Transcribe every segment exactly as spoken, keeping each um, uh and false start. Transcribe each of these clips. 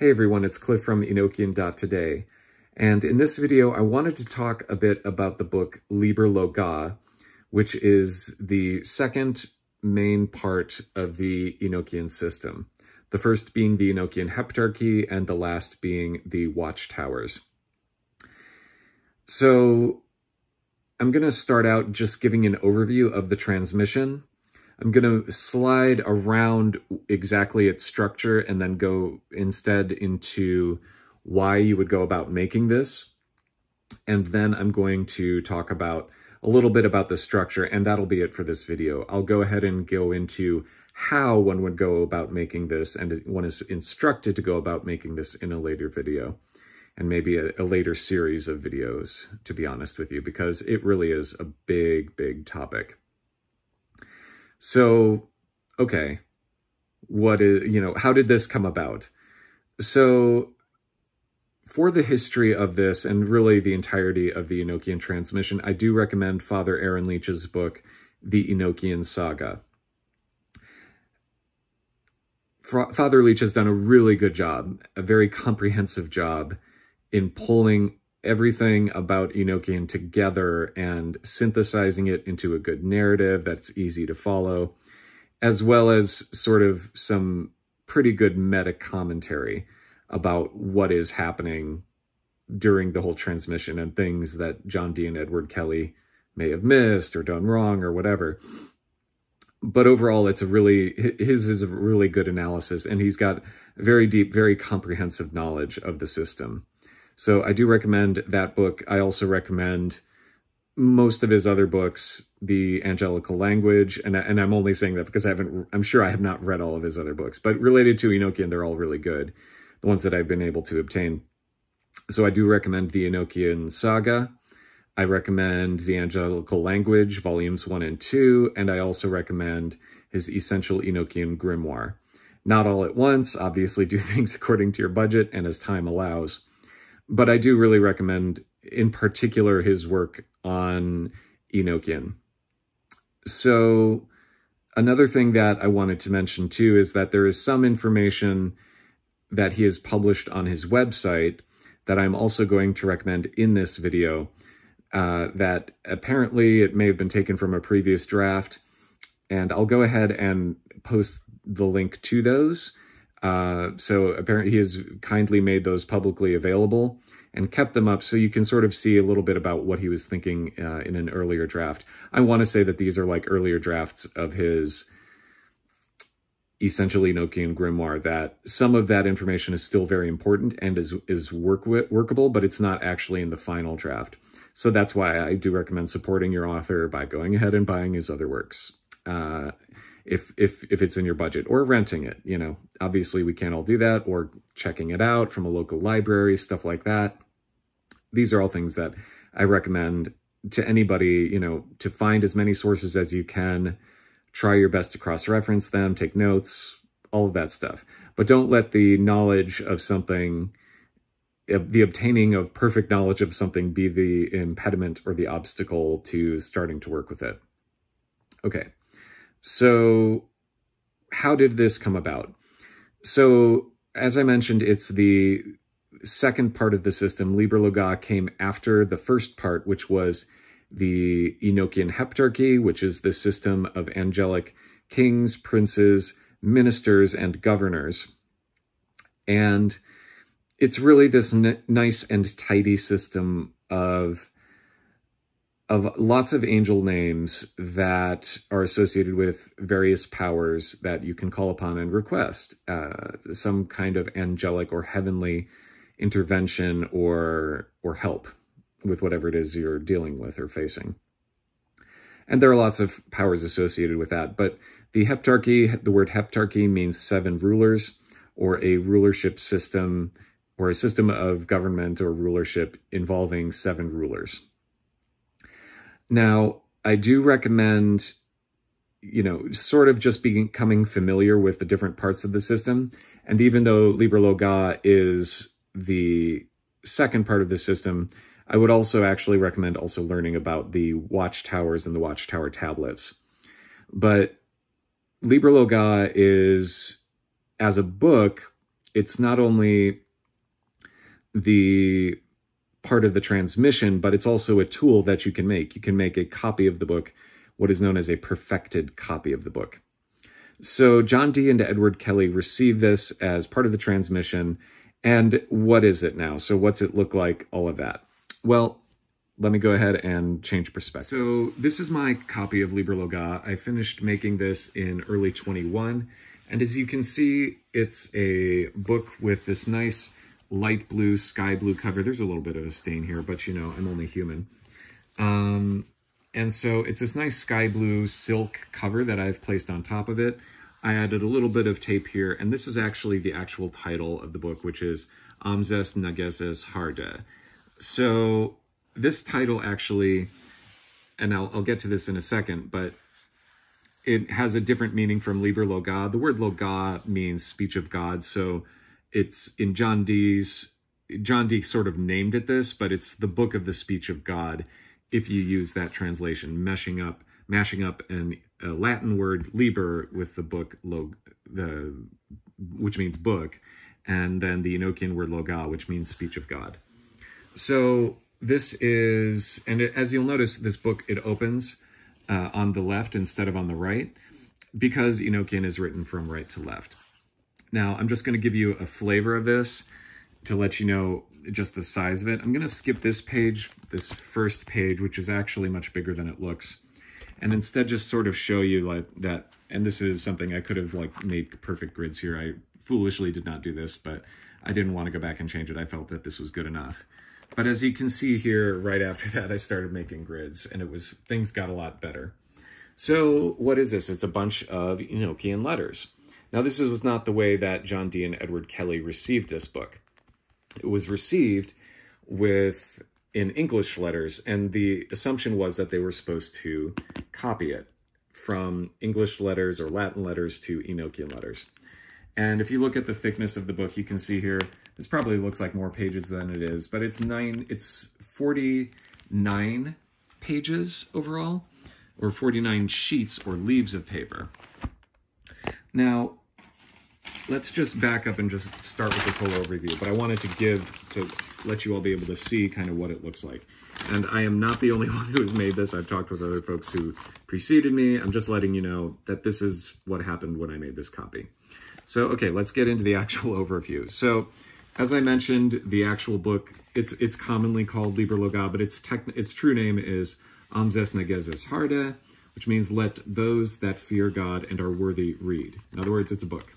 Hey everyone, it's Cliff from Enochian.today, and in this video I wanted to talk a bit about the book Liber Loagaeth, which is the second main part of the Enochian system, the first being the Enochian Heptarchy and the last being the Watchtowers. So I'm going to start out just giving an overview of the transmission. I'm going to slide around exactly its structure and then go instead into why you would go about making this. And then I'm going to talk about a little bit about the structure, and that'll be it for this video. I'll go ahead and go into how one would go about making this, and one is instructed to go about making this in a later video, and maybe a, a later series of videos, to be honest with you, because it really is a big, big topic. So, okay, what is, you know, how did this come about? So, for the history of this, and really the entirety of the Enochian transmission, I do recommend Father Aaron Leitch's book, The Enochian Saga. Father Leitch has done a really good job, a very comprehensive job, in pulling everything about Enochian together and synthesizing it into a good narrative that's easy to follow, as well as sort of some pretty good meta commentary about what is happening during the whole transmission and things that John Dee and Edward Kelly may have missed or done wrong or whatever. But overall, it's a really, his is a really good analysis, and he's got very deep, very comprehensive knowledge of the system. So I do recommend that book. I also recommend most of his other books, The Angelical Language, and, and I'm only saying that because I haven't, I'm sure I have not read all of his other books, but related to Enochian, they're all really good, the ones that I've been able to obtain. So I do recommend The Enochian Saga. I recommend The Angelical Language, Volumes one and two, and I also recommend his Essential Enochian Grimoire. Not all at once, obviously do things according to your budget and as time allows. But I do really recommend, in particular, his work on Enochian. So another thing that I wanted to mention, too, is that there is some information that he has published on his website that I'm also going to recommend in this video, uh, that apparently it may have been taken from a previous draft. And I'll go ahead and post the link to those. Uh, so apparently he has kindly made those publicly available and kept them up so you can sort of see a little bit about what he was thinking uh, in an earlier draft. I want to say that these are like earlier drafts of his Essential Enochian Grimoire, that some of that information is still very important and is, is work workable, but it's not actually in the final draft. So that's why I do recommend supporting your author by going ahead and buying his other works. Uh, If, if, if it's in your budget, or renting it, you know, obviously we can't all do that, or checking it out from a local library, stuff like that. These are all things that I recommend to anybody, you know, to find as many sources as you can, try your best to cross-reference them, take notes, all of that stuff. But don't let the knowledge of something, the obtaining of perfect knowledge of something, be the impediment or the obstacle to starting to work with it. Okay. So how did this come about? So as I mentioned, it's the second part of the system. Liber Loagaeth came after the first part, which was the Enochian Heptarchy, which is the system of angelic kings, princes, ministers, and governors. And it's really this nice and tidy system of of lots of angel names that are associated with various powers that you can call upon and request uh, some kind of angelic or heavenly intervention or or help with whatever it is you're dealing with or facing. And there are lots of powers associated with that, but the Heptarchy, the word Heptarchy means seven rulers, or a rulership system, or a system of government or rulership involving seven rulers. Now, I do recommend, you know, sort of just becoming familiar with the different parts of the system. And even though Liber Loagaeth is the second part of the system, I would also actually recommend also learning about the Watchtowers and the Watchtower tablets. But Liber Loagaeth is, as a book, it's not only the part of the transmission, but it's also a tool that you can make. You can make a copy of the book, what is known as a perfected copy of the book. So John Dee and Edward Kelly received this as part of the transmission. And what is it now? So what's it look like? All of that. Well, let me go ahead and change perspective. So this is my copy of Liber Loagaeth. I finished making this in early twenty-one. And as you can see, it's a book with this nice light blue, sky blue cover. There's a little bit of a stain here, but you know, I'm only human. Um, and so it's this nice sky blue silk cover that I've placed on top of it. I added a little bit of tape here, and this is actually the actual title of the book, which is Amzes Naghezes Hardeh. So this title actually, and I'll, I'll get to this in a second, but it has a different meaning from Liber Loagaeth. The word Loagaeth means speech of God, so it's in John Dee's, John Dee sort of named it this, but it's the book of the speech of God, if you use that translation, meshing up, mashing up an a Latin word liber with the book log, the which means book, and then the Enochian word loga, which means speech of God. So this is, and it, as you'll notice, this book, it opens uh, on the left instead of on the right, because Enochian is written from right to left. Now I'm just going to give you a flavor of this to let you know just the size of it. I'm going to skip this page, this first page, which is actually much bigger than it looks. And instead just sort of show you like that, and this is something I could have like made perfect grids here. I foolishly did not do this, but I didn't want to go back and change it. I felt that this was good enough. But as you can see here, right after that, I started making grids, and it was, things got a lot better. So what is this? It's a bunch of Enochian letters. Now this was not the way that John Dee and Edward Kelly received this book. It was received with in English letters, and the assumption was that they were supposed to copy it from English letters or Latin letters to Enochian letters. And if you look at the thickness of the book, you can see here, this probably looks like more pages than it is, but it's nine, it's forty-nine pages overall, or forty-nine sheets or leaves of paper. Now, let's just back up and just start with this whole overview, but I wanted to give, to let you all be able to see kind of what it looks like. And I am not the only one who has made this. I've talked with other folks who preceded me. I'm just letting you know that this is what happened when I made this copy. So, okay, let's get into the actual overview. So, as I mentioned, the actual book, it's it's commonly called Liber Loagaeth, but its tech, its true name is Amzes Naghezes Hardeh, which means let those that fear God and are worthy read. In other words, it's a book.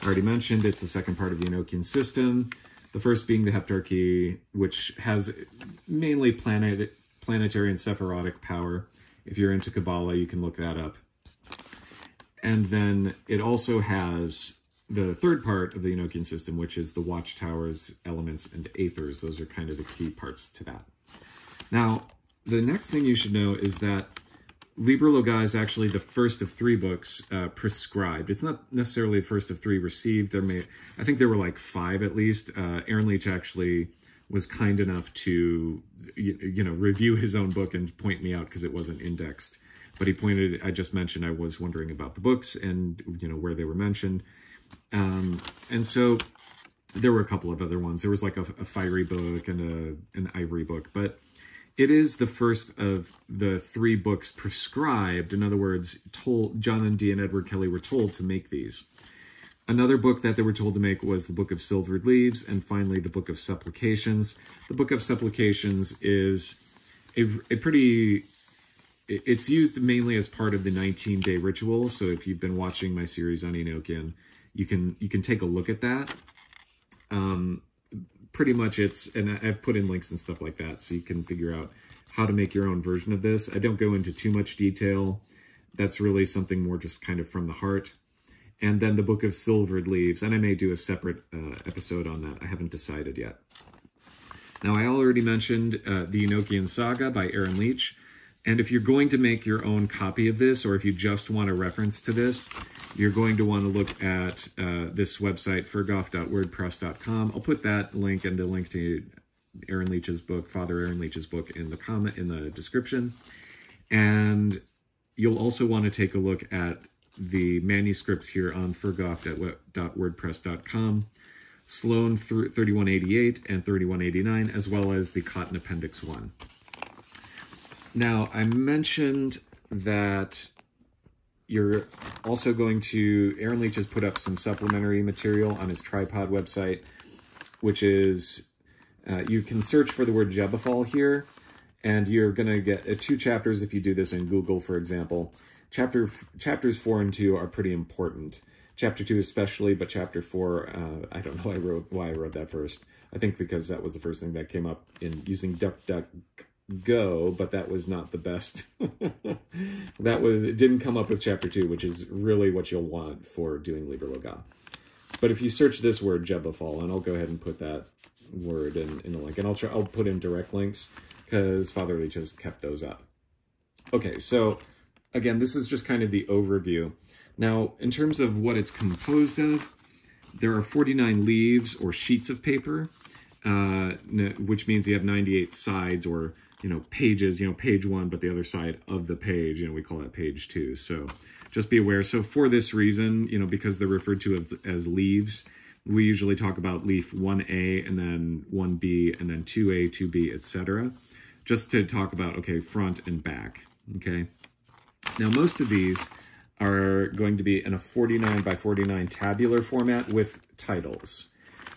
I already mentioned it's the second part of the Enochian system. The first being the Heptarchy, which has mainly planet, planetary and sephirotic power. If you're into Kabbalah, you can look that up. And then it also has the third part of the Enochian system, which is the Watchtowers, Elements, and Aethers. Those are kind of the key parts to that. Now, the next thing you should know is that Liber Loagaeth is actually the first of three books uh, prescribed. It's not necessarily the first of three received. There may, I think there were like five at least. Uh, Aaron Leitch actually was kind enough to, you, you know, review his own book and point me out because it wasn't indexed. But he pointed, I just mentioned I was wondering about the books and, you know, where they were mentioned. Um, and so there were a couple of other ones. There was like a, a fiery book and a, an ivory book. But it is the first of the three books prescribed. In other words, told, John and Dee and Edward Kelly were told to make these. Another book that they were told to make was the Book of Silvered Leaves, and finally the Book of Supplications. The Book of Supplications is a, a pretty... It's used mainly as part of the nineteen-day ritual, so if you've been watching my series on Enochian, you can, you can take a look at that. Um... Pretty much it's, and I've put in links and stuff like that so you can figure out how to make your own version of this. I don't go into too much detail. That's really something more just kind of from the heart. And then the Book of Silvered Leaves, and I may do a separate uh, episode on that. I haven't decided yet. Now, I already mentioned uh, The Enochian Saga by Aaron Leitch. And if you're going to make your own copy of this, or if you just want a reference to this, you're going to want to look at uh, this website, phergoph dot wordpress dot com. I'll put that link and the link to Aaron Leitch's book, Father Aaron Leitch's book, in the comment in the description. And you'll also want to take a look at the manuscripts here on phergoph dot wordpress dot com. Sloan thirty-one eighty-eight and thirty-one eighty-nine, as well as the Cotton Appendix one. Now, I mentioned that you're also going to... Aaron Leitch has put up some supplementary material on his Tripod website, which is... Uh, you can search for the word Jebbafall here, and you're going to get uh, two chapters if you do this in Google, for example. Chapter Chapters four and two are pretty important. Chapter two especially, but chapter four, uh, I don't know why I, wrote, why I wrote that first. I think because that was the first thing that came up in using DuckDuckGo, but that was not the best. that was It didn't come up with chapter two, which is really what you'll want for doing Liber Loagaeth. But if you search this word, Jebbafall, and I'll go ahead and put that word in, in the link, and I'll try, I'll put in direct links because Father Leitch has kept those up. Okay, so again, this is just kind of the overview. Now, in terms of what it's composed of, there are forty-nine leaves or sheets of paper, uh, which means you have ninety-eight sides or, you know, pages, you know, page one, but the other side of the page, you know, we call that page two. So just be aware. So for this reason, you know, because they're referred to as, as leaves, we usually talk about leaf one A and then one B and then two A, two B, et cetera, just to talk about, okay, front and back, okay? Now, most of these are going to be in a forty-nine by forty-nine tabular format with titles.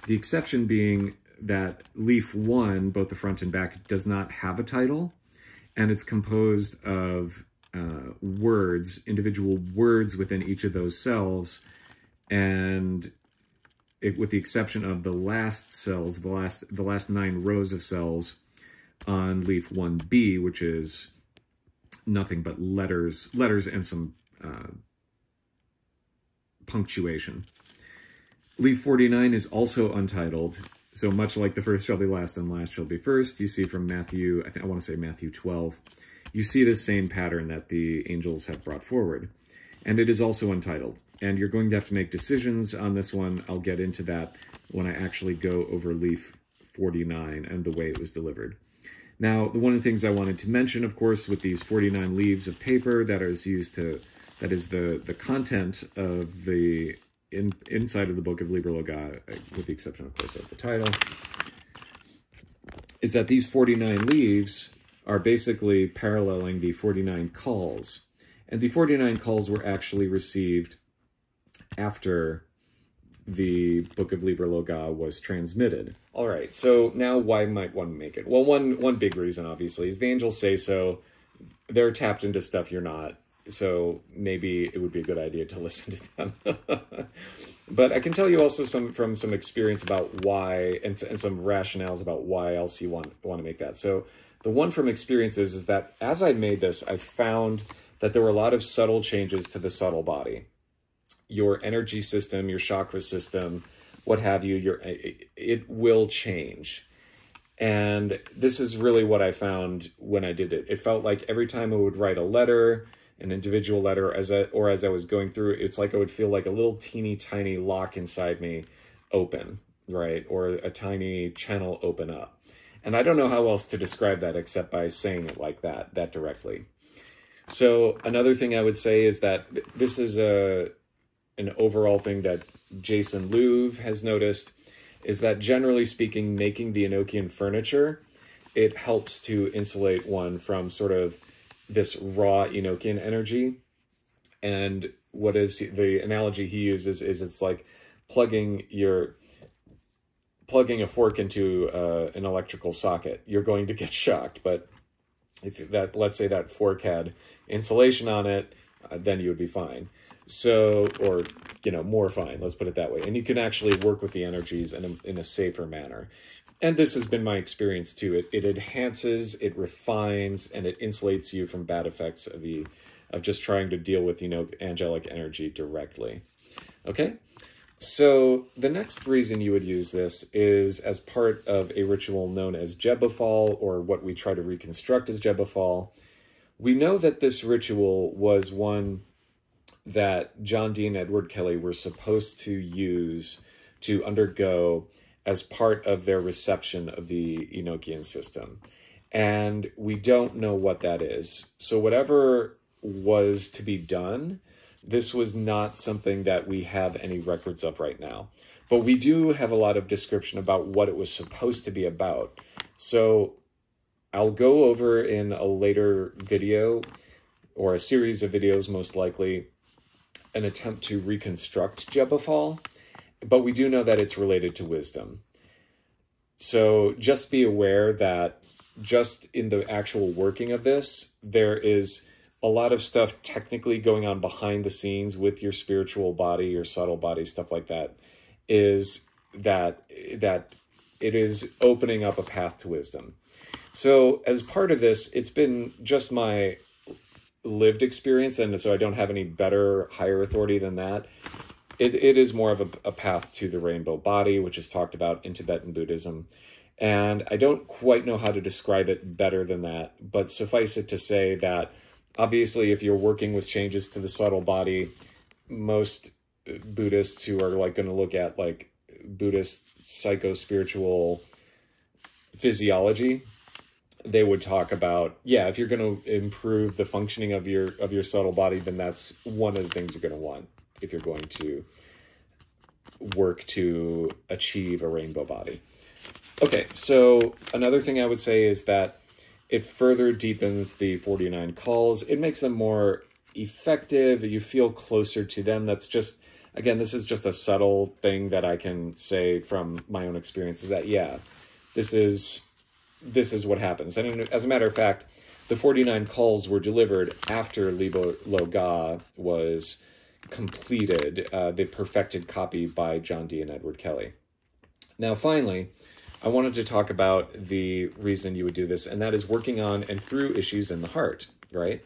The exception being that leaf one, both the front and back, does not have a title, and it's composed of uh, words, individual words within each of those cells, and it, with the exception of the last cells, the last, the last nine rows of cells on leaf one B, which is nothing but letters, letters and some uh, punctuation. Leaf forty-nine is also untitled. So much like the first shall be last and last shall be first, you see from Matthew, I think I want to say Matthew twelve, you see this same pattern that the angels have brought forward. And it is also untitled. And you're going to have to make decisions on this one. I'll get into that when I actually go over leaf forty-nine and the way it was delivered. Now, one of the things I wanted to mention, of course, with these forty-nine leaves of paper that is used to, that is the, the content of the in, inside of the book of Liber Loagaeth, with the exception, of course, of the title, is that these forty-nine leaves are basically paralleling the forty-nine calls. And the forty-nine calls were actually received after the book of Liber Loagaeth was transmitted. All right, so now why might one make it? Well, one one big reason, obviously, is the angels say so. They're tapped into stuff you're not, so maybe it would be a good idea to listen to them. But I can tell you also some from some experience about why, and, and some rationales about why else you want, want to make that. So the one from experience is, is that as I made this, I found that there were a lot of subtle changes to the subtle body. Your energy system, your chakra system, what have you, your, it will change. And this is really what I found when I did it. It felt like every time I would write a letter, an individual letter, as I, or as I was going through, it's like I would feel like a little teeny tiny lock inside me open, right? Or a tiny channel open up. And I don't know how else to describe that except by saying it like that, that directly. So another thing I would say is that this is a... an overall thing that Jason Louv has noticed is that, generally speaking, making the Enochian furniture, it helps to insulate one from sort of this raw Enochian energy. And what is the analogy he uses is it's like plugging your plugging a fork into uh, an electrical socket. You're going to get shocked, but if that, let's say that fork had insulation on it, uh, then you would be fine. So, or, you know, more fine, let's put it that way. And you can actually work with the energies in a, in a safer manner. And this has been my experience too. It, it enhances, it refines, and it insulates you from bad effects of the, of just trying to deal with, you know, angelic energy directly. Okay. So the next reason you would use this is as part of a ritual known as Gebofal, or what we try to reconstruct as Gebofal. We know that this ritual was one that John Dee and Edward Kelly were supposed to use to undergo as part of their reception of the Enochian system. And we don't know what that is. So whatever was to be done, this was not something that we have any records of right now. But we do have a lot of description about what it was supposed to be about. So I'll go over in a later video, or a series of videos most likely, an attempt to reconstruct Gebofal, but we do know that it's related to wisdom. So just be aware that just in the actual working of this, there is a lot of stuff technically going on behind the scenes with your spiritual body, your subtle body, stuff like that, is that that it is opening up a path to wisdom. So as part of this, it's been just my lived experience, and so I don't have any better higher authority than that. It, it is more of a, a path to the rainbow body, which is talked about in Tibetan Buddhism. And I don't quite know how to describe it better than that, but suffice it to say that obviously if you're working with changes to the subtle body, most Buddhists who are like going to look at like Buddhist psycho-spiritual physiology, they would talk about, yeah, if you're going to improve the functioning of your of your subtle body, then that's one of the things you're going to want if you're going to work to achieve a rainbow body. Okay, so another thing I would say is that it further deepens the forty-nine calls. It makes them more effective. You feel closer to them. That's just, again, this is just a subtle thing that I can say from my own experience, is that, yeah, this is... this is what happens. And as a matter of fact, the forty-nine calls were delivered after Liber Loagaeth was completed, uh, the perfected copy by John Dee and Edward Kelly. Now, finally, I wanted to talk about the reason you would do this, and that is working on and through issues in the heart, right?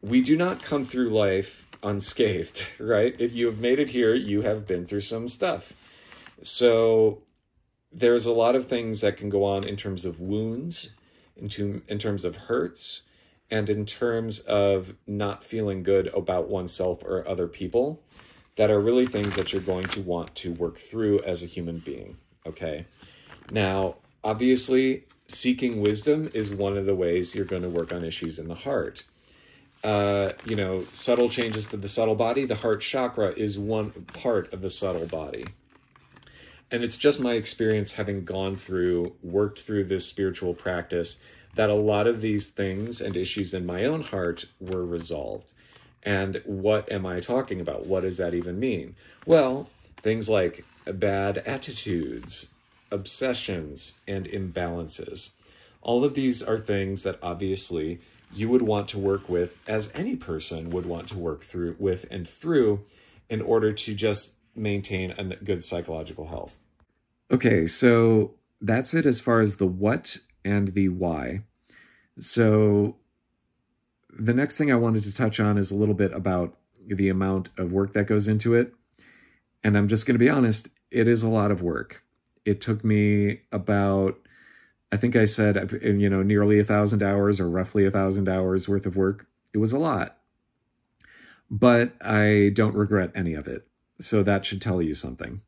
We do not come through life unscathed, right? If you have made it here, you have been through some stuff. So there's a lot of things that can go on in terms of wounds, in, to, in terms of hurts, and in terms of not feeling good about oneself or other people that are really things that you're going to want to work through as a human being, okay? Now, obviously, seeking wisdom is one of the ways you're going to work on issues in the heart. Uh, you know, subtle changes to the subtle body, the heart chakra is one part of the subtle body. And it's just my experience having gone through, worked through this spiritual practice, that a lot of these things and issues in my own heart were resolved. And what am I talking about? What does that even mean? Well, things like bad attitudes, obsessions, and imbalances. All of these are things that obviously you would want to work with, as any person would want to work through with and through, in order to just maintain a good psychological health. Okay, so that's it as far as the what and the why. So the next thing I wanted to touch on is a little bit about the amount of work that goes into it. And I'm just going to be honest, it is a lot of work. It took me about, I think I said, you know, nearly a thousand hours or roughly a thousand hours worth of work. It was a lot, but I don't regret any of it. So that should tell you something.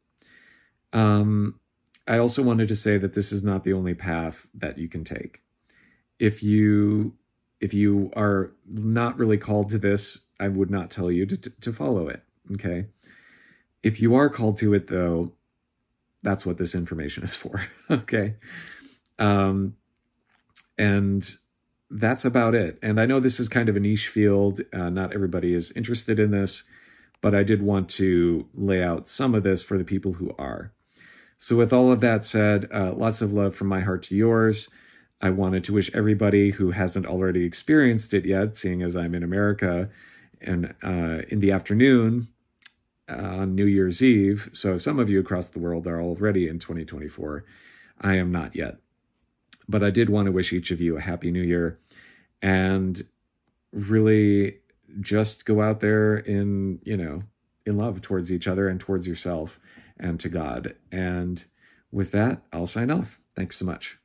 Um, I also wanted to say that this is not the only path that you can take. If you if you are not really called to this, I would not tell you to, to follow it, okay? If you are called to it, though, that's what this information is for, okay? Um, and that's about it. And I know this is kind of a niche field. Uh, not everybody is interested in this, but I did want to lay out some of this for the people who are. So with all of that said, uh, lots of love from my heart to yours. I wanted to wish everybody who hasn't already experienced it yet, seeing as I'm in America, and uh, in the afternoon uh, on New Year's Eve, so some of you across the world are already in twenty twenty-four. I am not yet. But I did want to wish each of you a happy new year, and really just go out there in, you know, in love towards each other and towards yourself and to God. And with that, I'll sign off. Thanks so much.